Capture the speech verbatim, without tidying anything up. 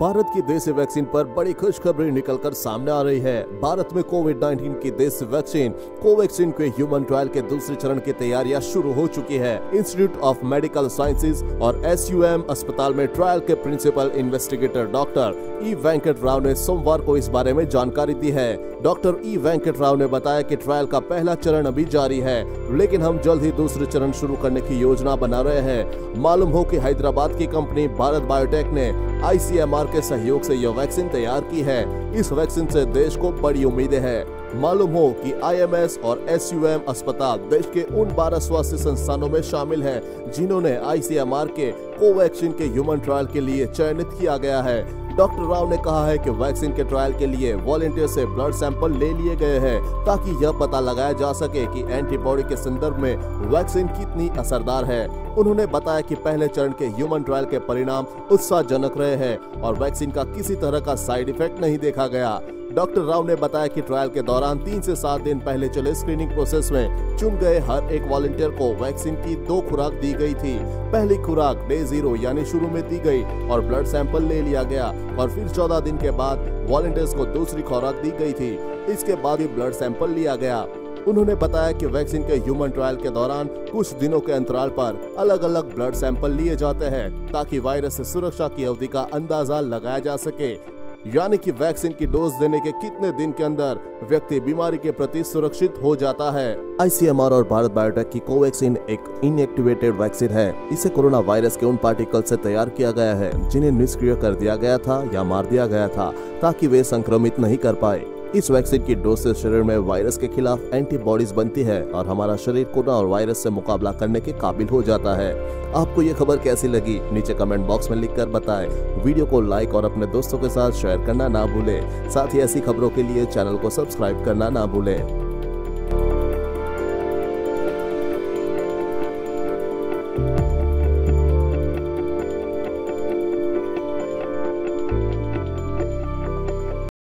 भारत की देसी वैक्सीन पर बड़ी खुशखबरी निकलकर सामने आ रही है। भारत में कोविड नाइनटीन की देसी वैक्सीन कोवैक्सीन के ह्यूमन ट्रायल के दूसरे चरण की तैयारियां शुरू हो चुकी है। इंस्टीट्यूट ऑफ मेडिकल साइंसेज और एस यू एम अस्पताल में ट्रायल के principal investigator doctor E Venkat Rao ने सोमवार को इस बारे में जानकारी दी है। डॉक्टर ई वेंकट राव ने बताया कि ट्रायल का पहला चरण अभी जारी है, लेकिन हम जल्द ही दूसरे चरण शुरू करने की योजना बना रहे हैं। मालूम हो कि हैदराबाद की कंपनी भारत बायोटेक ने आई सी एम आर के सहयोग से यह वैक्सीन तैयार की है। इस वैक्सीन से देश को बड़ी उम्मीदें हैं। मालूम हो कि आई एम एस और एस यू एम अस्पताल देश के उन बारह स्वास्थ्य संस्थानों में शामिल हैं, जिन्होंने आई सी एम आर के कोवैक्सीन के ह्यूमन ट्रायल के लिए चयनित किया गया है। डॉक्टर राव ने कहा है कि वैक्सीन के ट्रायल के लिए वॉलंटियर से ब्लड सैंपल ले लिए गए हैं, ताकि यह पता लगाया जा सके कि एंटीबॉडी के संदर्भ में वैक्सीन कितनी असरदार है। उन्होंने बताया कि पहले चरण के ह्यूमन ट्रायल के परिणाम उत्साहजनक रहे हैं और वैक्सीन का किसी तरह का साइड इफेक्ट नहीं देखा गया। डॉक्टर राव ने बताया कि ट्रायल के दौरान तीन से सात दिन पहले चले स्क्रीनिंग प्रोसेस में चुन गए हर एक वॉलंटियर को वैक्सीन की दो खुराक दी गई थी। पहली खुराक डे जीरो यानी शुरू में दी गई और ब्लड सैंपल ले लिया गया और फिर चौदह दिन के बाद वॉलंटियर्स को दूसरी खुराक दी गई थी। इसके बाद ही ब्लड सैंपल लिया गया। उन्होंने बताया कि वैक्सीन के ह्यूमन ट्रायल के दौरान कुछ दिनों के अंतराल पर अलग अलग ब्लड सैंपल लिए जाते हैं, ताकि वायरस से सुरक्षा की अवधि का अंदाजा लगाया जा सके, यानी कि वैक्सीन की डोज देने के कितने दिन के अंदर व्यक्ति बीमारी के प्रति सुरक्षित हो जाता है। आई सी एम आर और भारत बायोटेक की कोवैक्सीन एक इनएक्टिवेटेड वैक्सीन है। इसे कोरोना वायरस के उन पार्टिकल से तैयार किया गया है जिन्हें निष्क्रिय कर दिया गया था या मार दिया गया था, ताकि वे संक्रमित नहीं कर पाए। इस वैक्सीन की डोज से शरीर में वायरस के खिलाफ एंटीबॉडीज बनती है और हमारा शरीर कोरोना और वायरस से मुकाबला करने के काबिल हो जाता है। आपको ये खबर कैसी लगी, नीचे कमेंट बॉक्स में लिखकर बताएं। वीडियो को लाइक और अपने दोस्तों के साथ शेयर करना ना भूलें। साथ ही ऐसी खबरों के लिए चैनल को सब्सक्राइब करना ना भूलें।